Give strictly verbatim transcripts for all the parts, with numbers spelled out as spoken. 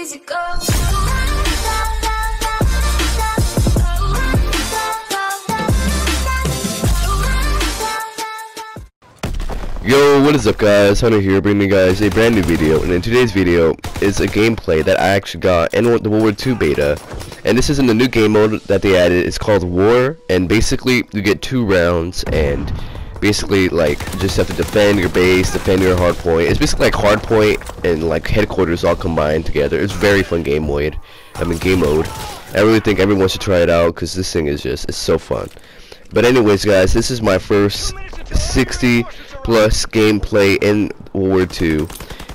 easy go. Yo, what is up guys, Hunter here, bringing you guys a brand new video, and in today's video is a gameplay that I actually got in the World War two beta, and this is in the new game mode that they added. It's called War, and basically you get two rounds, and basically like just have to defend your base, defend your hardpoint. It's basically like hardpoint and like headquarters all combined together. It's very fun game mode. I mean game mode. I really think everyone should try it out because this thing is just, it's so fun. But anyways guys, this is my first sixty plus gameplay in World War two,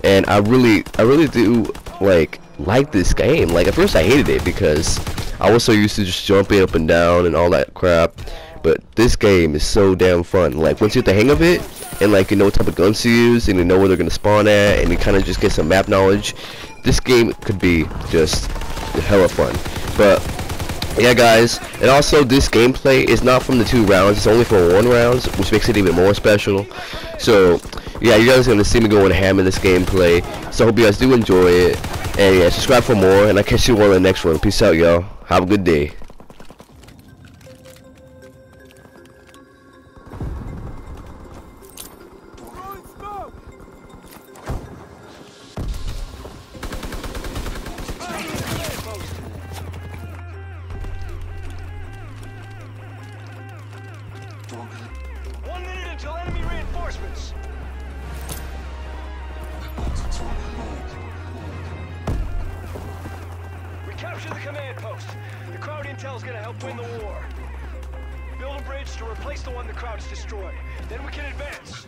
and I really I really do like like this game. Like at first I hated it because I was so used to just jumping up and down and all that crap, but this game is so damn fun. Like once you get the hang of it, and like you know what type of guns to use, and you know where they're gonna spawn at, and you kinda just get some map knowledge, this game could be just hella fun. But yeah guys, and also this gameplay is not from the two rounds, it's only from one round, which makes it even more special. So yeah, you guys are going to see me going ham in this gameplay, so I hope you guys do enjoy it, and yeah, subscribe for more, and I'll catch you on the next one. Peace out y'all, have a good day. One minute until enemy reinforcements. Recapture the command post. The crowd intel's gonna help win the war. Build a bridge to replace the one the crowd's destroyed. Then we can advance.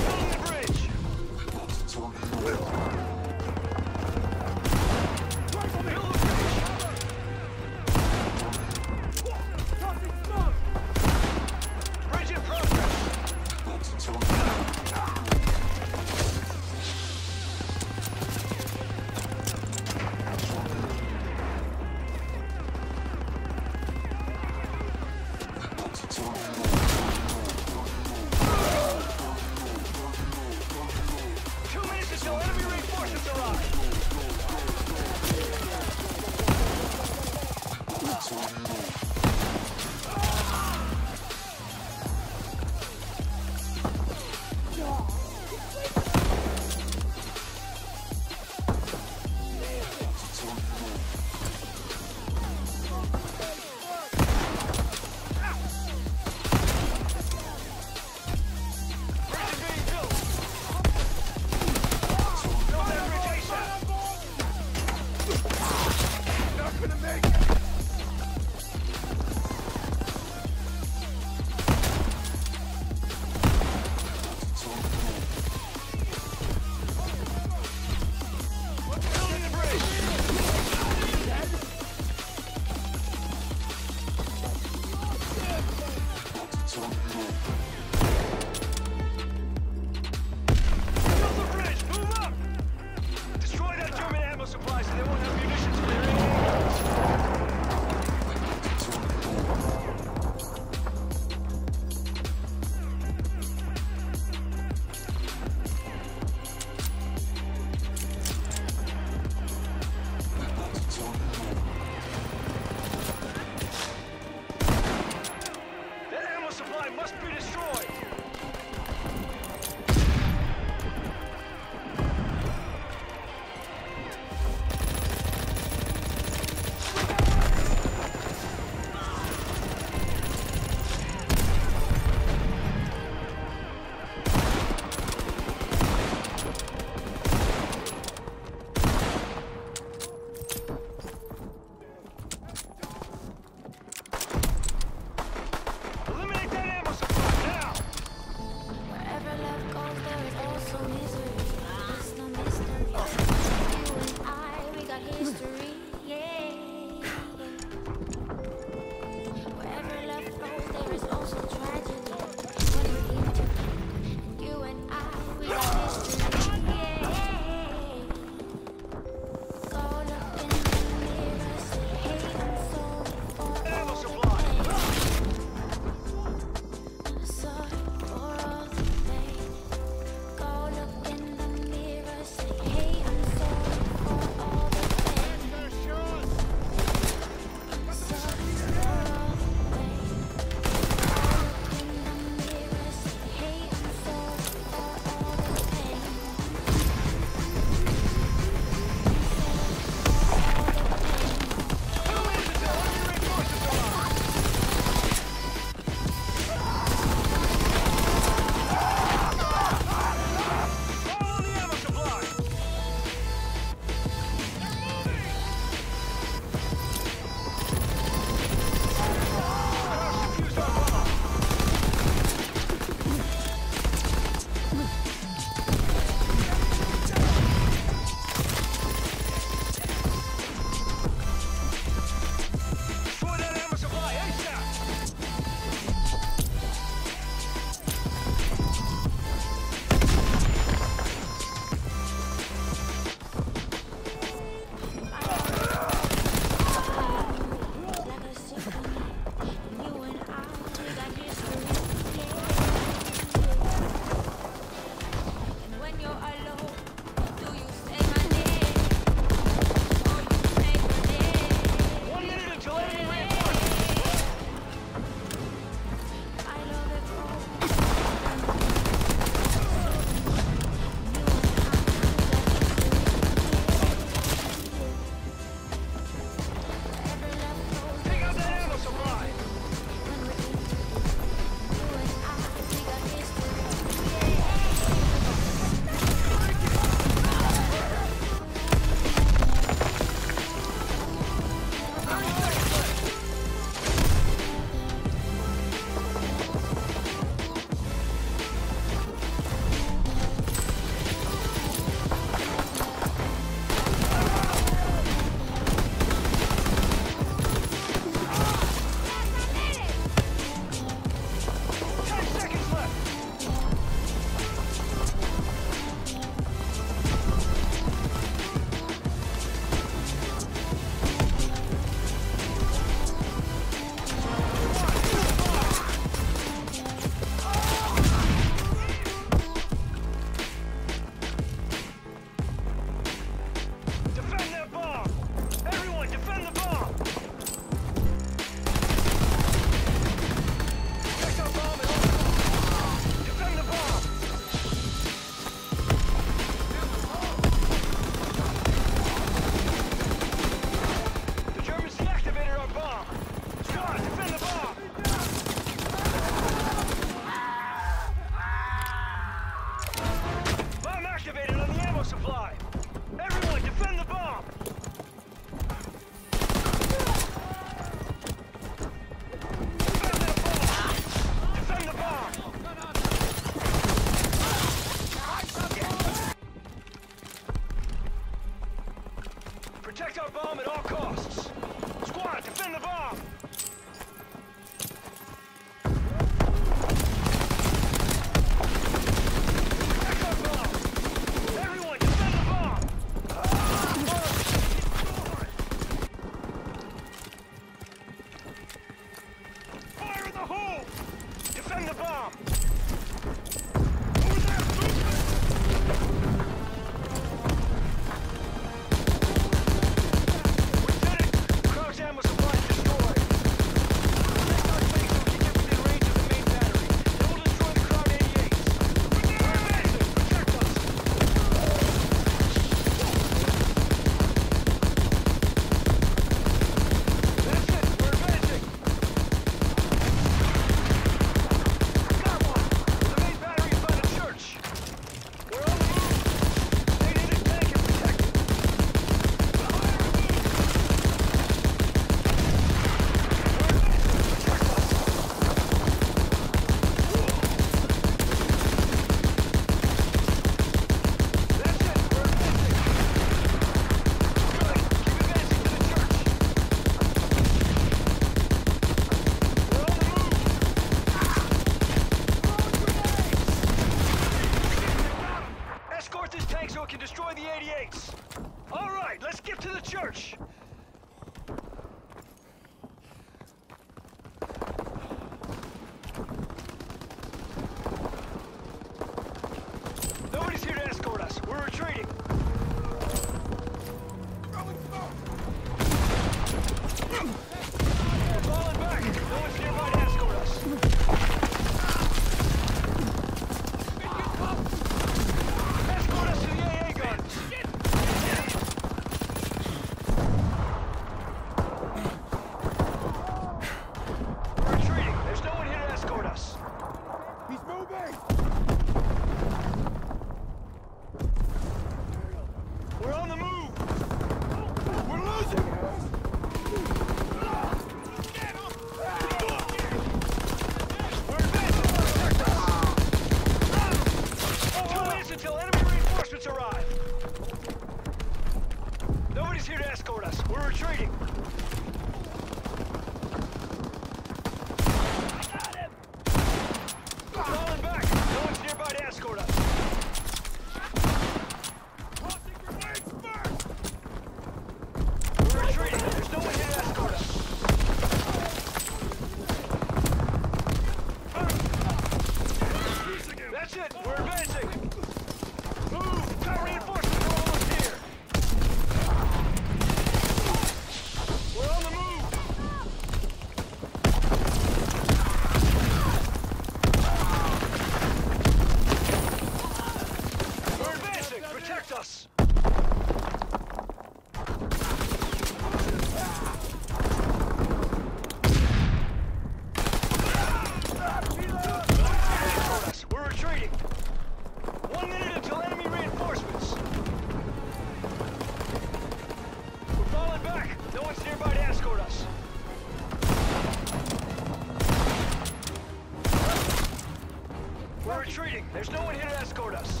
retreating. There's no one here to escort us.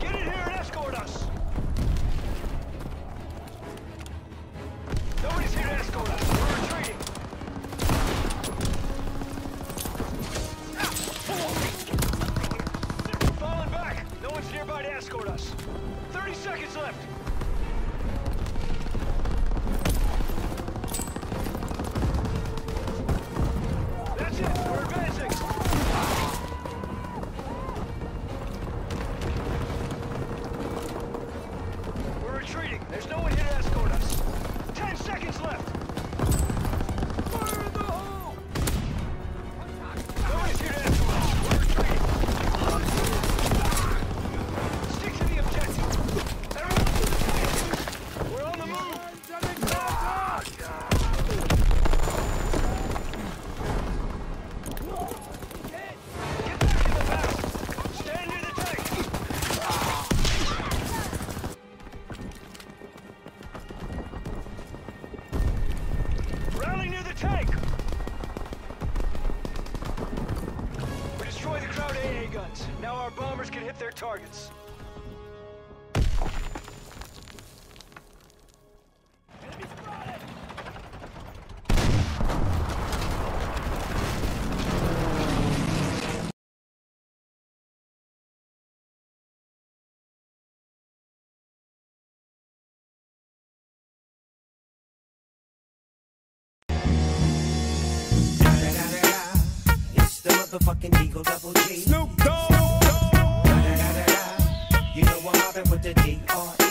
Get in here and escort us. Nobody's here to escort us. We're retreating. We're falling back. No one's nearby to escort us. thirty seconds left. That's it. We're advancing. There's no one here to escort us. Ten seconds left. Fire in the hole! Nobody's here to escort us. We're retreating. Stick to the objective. Everyone to the tank. We're on the move. Get back in the battle. Stand near the tank. Tank! We destroy the crowd A A guns. Now our bombers can hit their targets. Enemy spotted! The motherfucking Eagle Double G. Snoop Dogg. Da da da da da. You know I'm hoppin' with the D R E